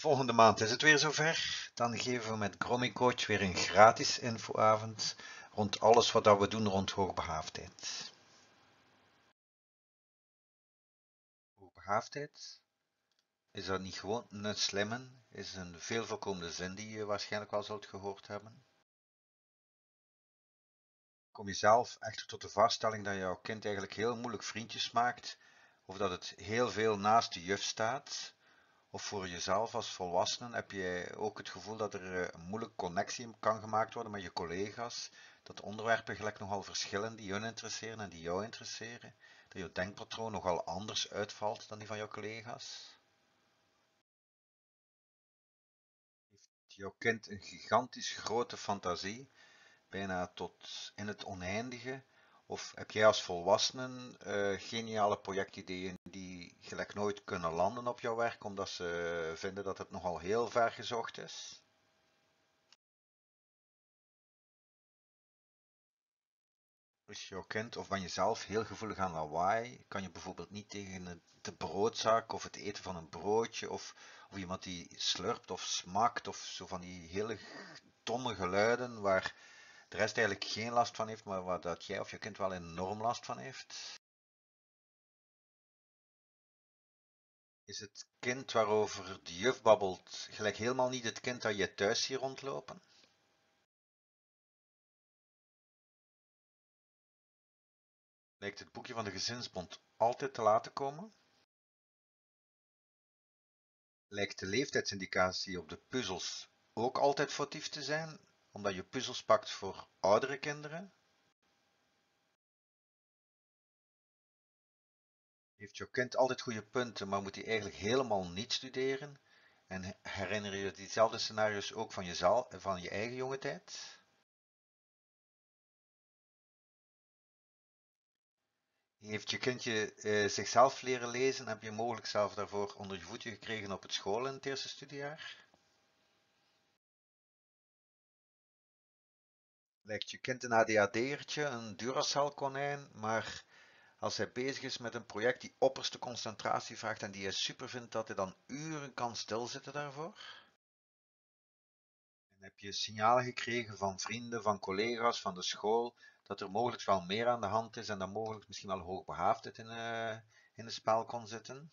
Volgende maand is het weer zover. Dan geven we met Gromicoach weer een gratis infoavond rond alles wat we doen rond hoogbegaafdheid. Hoogbegaafdheid is dat niet gewoon een slimme, is een veel voorkomende zin die je waarschijnlijk wel zult gehoord hebben. Kom je zelf echter tot de vaststelling dat jouw kind eigenlijk heel moeilijk vriendjes maakt, of dat het heel veel naast de juf staat, of voor jezelf als volwassenen heb je ook het gevoel dat er een moeilijke connectie kan gemaakt worden met je collega's, dat onderwerpen gelijk nogal verschillen die hun interesseren en die jou interesseren, dat je denkpatroon nogal anders uitvalt dan die van jouw collega's. Heeft jouw kind een gigantisch grote fantasie, bijna tot in het oneindige, of heb jij als volwassenen geniale projectideeën die gelijk nooit kunnen landen op jouw werk, omdat ze vinden dat het nogal heel ver gezocht is? Is jouw kind of ben je zelf heel gevoelig aan lawaai? Kan je bijvoorbeeld niet tegen de broodzak of het eten van een broodje of iemand die slurpt of smakt of zo van die hele domme geluiden waar de rest eigenlijk geen last van heeft, maar waar dat jij of je kind wel enorm last van heeft? Is het kind waarover de juf babbelt gelijk helemaal niet het kind dat je thuis ziet rondlopen? Lijkt het boekje van de gezinsbond altijd te laat te komen? Lijkt de leeftijdsindicatie op de puzzels ook altijd foutief te zijn, omdat je puzzels pakt voor oudere kinderen? Heeft jouw kind altijd goede punten, maar moet hij eigenlijk helemaal niet studeren? En herinner je diezelfde scenario's ook van jezelf en van je eigen jonge tijd? Heeft je kindje zichzelf leren lezen? Heb je mogelijk zelf daarvoor onder je voetje gekregen op het school in het eerste studiejaar? Lijkt je kind een ADHD'ertje, een Duracell-konijn, maar als hij bezig is met een project die opperste concentratie vraagt en die hij super vindt, dat hij dan uren kan stilzitten daarvoor? En heb je signalen gekregen van vrienden, van collega's, van de school, dat er mogelijk wel meer aan de hand is en dat mogelijk misschien wel hoogbegaafdheid in het spel kon zitten?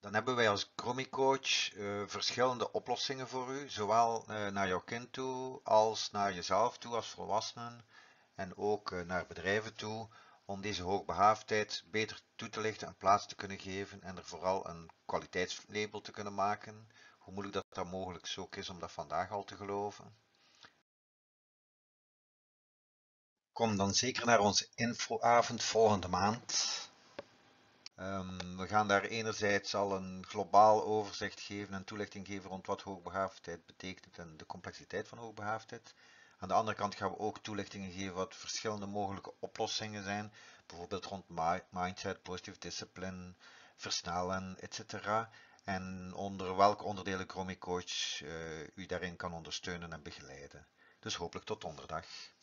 Dan hebben wij als Gromicoach verschillende oplossingen voor u, zowel naar jouw kind toe, als naar jezelf toe als volwassenen en ook naar bedrijven toe, om deze hoogbegaafdheid beter toe te lichten en plaats te kunnen geven en er vooral een kwaliteitslabel te kunnen maken, hoe moeilijk dat mogelijk ook is om dat vandaag al te geloven. Kom dan zeker naar onze infoavond volgende maand. We gaan daar enerzijds al een globaal overzicht geven en toelichting geven rond wat hoogbegaafdheid betekent en de complexiteit van hoogbegaafdheid. Aan de andere kant gaan we ook toelichtingen geven wat verschillende mogelijke oplossingen zijn, bijvoorbeeld rond mindset, positieve discipline, versnellen, etc. En onder welke onderdelen Gromicoach u daarin kan ondersteunen en begeleiden. Dus hopelijk tot donderdag.